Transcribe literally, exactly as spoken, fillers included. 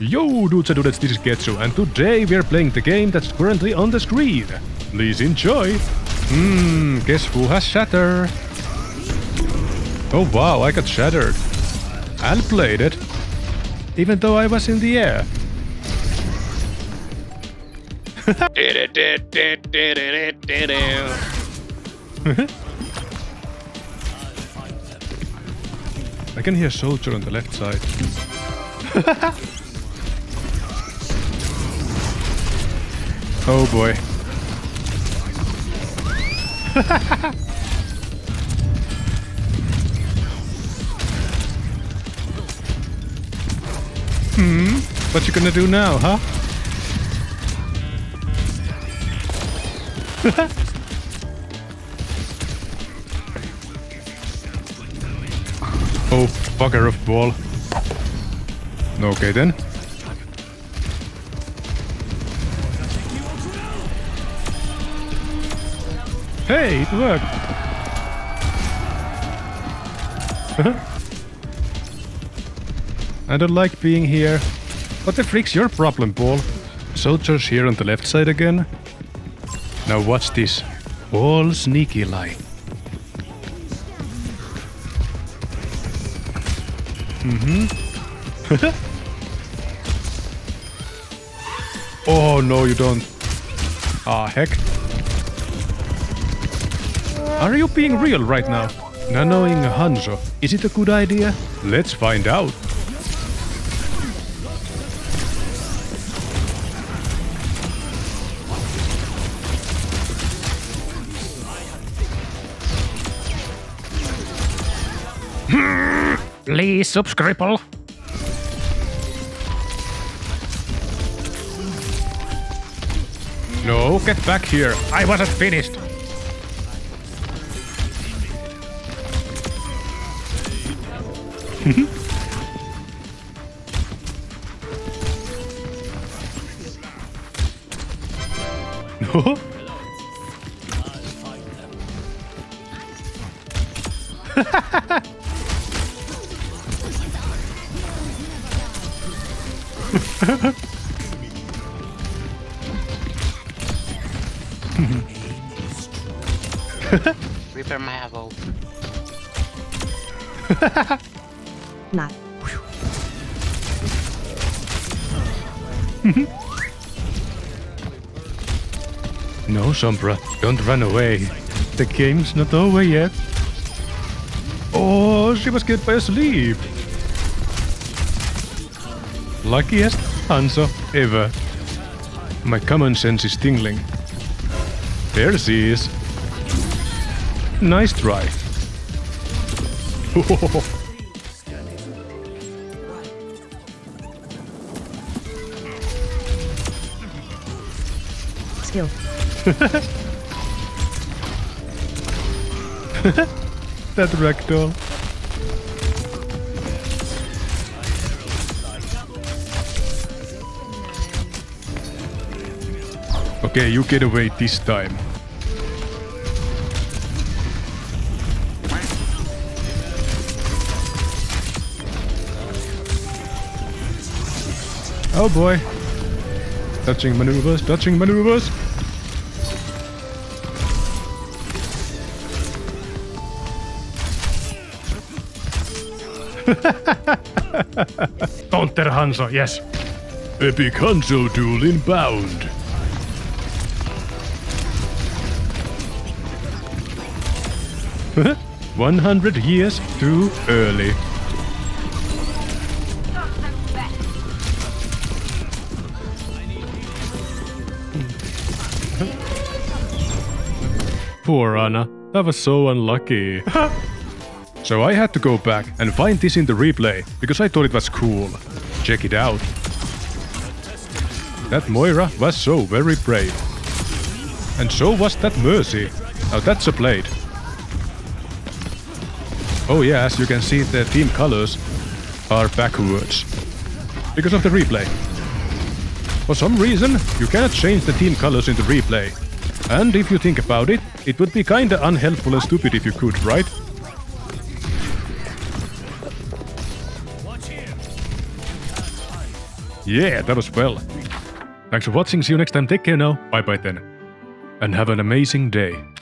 Yo dudes and dudettes, this is Ketchu, and today we are playing the game that's currently on the screen. Please enjoy! Hmm, guess who has shatter? Oh wow, I got shattered. And played it. Even though I was in the air. I can hear soldier on the left side. Oh boy. Hmm? What you gonna do now, huh? Oh, fucker of ball. Okay then. Hey, it worked! I don't like being here. What the frick's your problem, Paul? Soldier's here on the left side again. Now watch this. All sneaky like. Mm-hmm. Oh no, you don't. Ah, heck. Are you being real right now? Nanoing Hanzo, is it a good idea? Let's find out. Please subscribe. No, get back here. I wasn't finished. No? Reaper my apple. Not. No, Sombra, don't run away. The game's not over yet. Oh, she was killed by a sleep. Luckiest Hanzo ever. My common sense is tingling. There she is. Nice try. Skill. That ragdoll. Okay, you get away this time. Oh boy. Touching maneuvers, touching maneuvers. Counter Hanzo, yes. Epic Hanzo duel inbound. one hundred years too early. Poor Anna, that was so unlucky. So I had to go back and find this in the replay, because I thought it was cool. Check it out. That Moira was so very brave. And so was that Mercy. Now that's a blade. Oh yeah, as you can see, the team colors are backwards. Because of the replay. For some reason, you cannot change the team colors in the replay. And if you think about it, it would be kinda unhelpful and stupid if you could, right? Yeah, that was well. Thanks for watching. See you next time. Take care now. Bye bye then. And have an amazing day.